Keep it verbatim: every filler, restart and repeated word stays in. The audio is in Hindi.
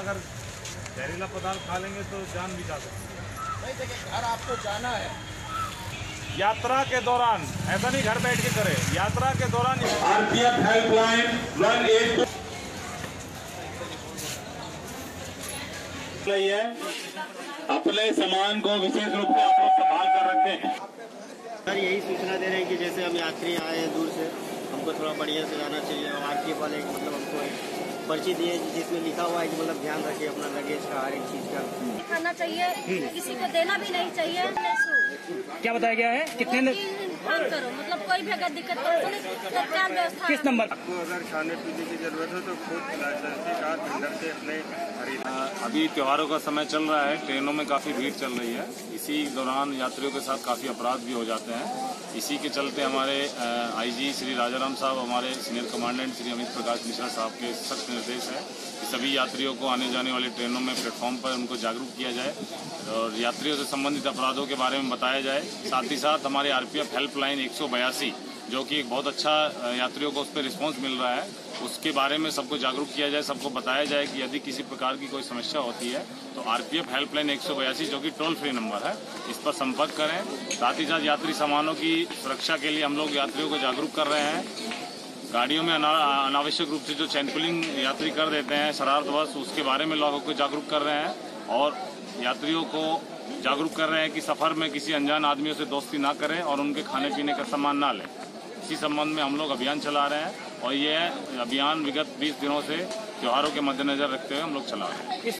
अगर जहरीला पदार्थ खा लेंगे तो जान भी जा सकती है। घर आपको जाना है यात्रा के दौरान, ऐसा नहीं घर बैठ के करे, यात्रा के दौरान आरपीएफ हेल्पलाइन एक सौ एक है। अपने सामान को विशेष रूप से आप संभाल कर रखते हैं। सर यही सूचना दे रहे हैं कि जैसे हम यात्री आए हैं दूर से, हमको थोड़ा बढ़िया से जाना चाहिए। और आरपीएफ वाले मतलब हमको एक पर्ची दी है जिसमें लिखा हुआ है कि मतलब ध्यान रखिए अपना लगेज का, हर एक चीज का। खाना चाहिए, किसी को देना भी नहीं चाहिए। क्या बताया गया है कितने करो, मतलब कोई भी अगर दिक्कत तो किस नंबर आपको अगर खाने पीने की जरूरत हो तो खुद लाइसेंस से अपने खरीदा। अभी त्योहारों का समय चल रहा है, ट्रेनों में काफी भीड़ चल रही है, इसी दौरान यात्रियों के साथ काफी अपराध भी हो जाते हैं। इसी के चलते हमारे आईजी श्री राजराम साहब, हमारे सीनियर कमांडेंट श्री अमित प्रकाश निशान साहब के सख्त निर्देश है कि सभी यात्रियों को आने जाने वाली ट्रेनों में प्लेटफॉर्म पर उनको जागरूक किया जाए और यात्रियों से संबंधित अपराधों के बारे में बताया जाए। साथ ही साथ हमारे आरपीएफ हेल्पलाइन एक सौ बयासी जो कि एक बहुत अच्छा यात्रियों को उस पर रिस्पॉन्स मिल रहा है, उसके बारे में सबको जागरूक किया जाए, सबको बताया जाए कि यदि किसी प्रकार की कोई समस्या होती है तो आरपीएफ हेल्पलाइन एक सौ बयासी जो कि टोल फ्री नंबर है, इस पर संपर्क करें। साथ ही साथ यात्री सामानों की सुरक्षा के लिए हम लोग यात्रियों को जागरूक कर रहे हैं। गाड़ियों में अना, अनावश्यक रूप से जो चैन पुलिंग यात्री कर देते हैं शरारतवश, उसके बारे में लोगों को जागरूक कर रहे हैं और यात्रियों को जागरूक कर रहे हैं कि सफर में किसी अनजान आदमियों से दोस्ती ना करें और उनके खाने पीने का सामान ना लें। इसी संबंध में हम लोग अभियान चला रहे हैं और यह अभियान विगत बीस दिनों से त्योहारों के मद्देनजर रखते हुए हम लोग चला रहे हैं।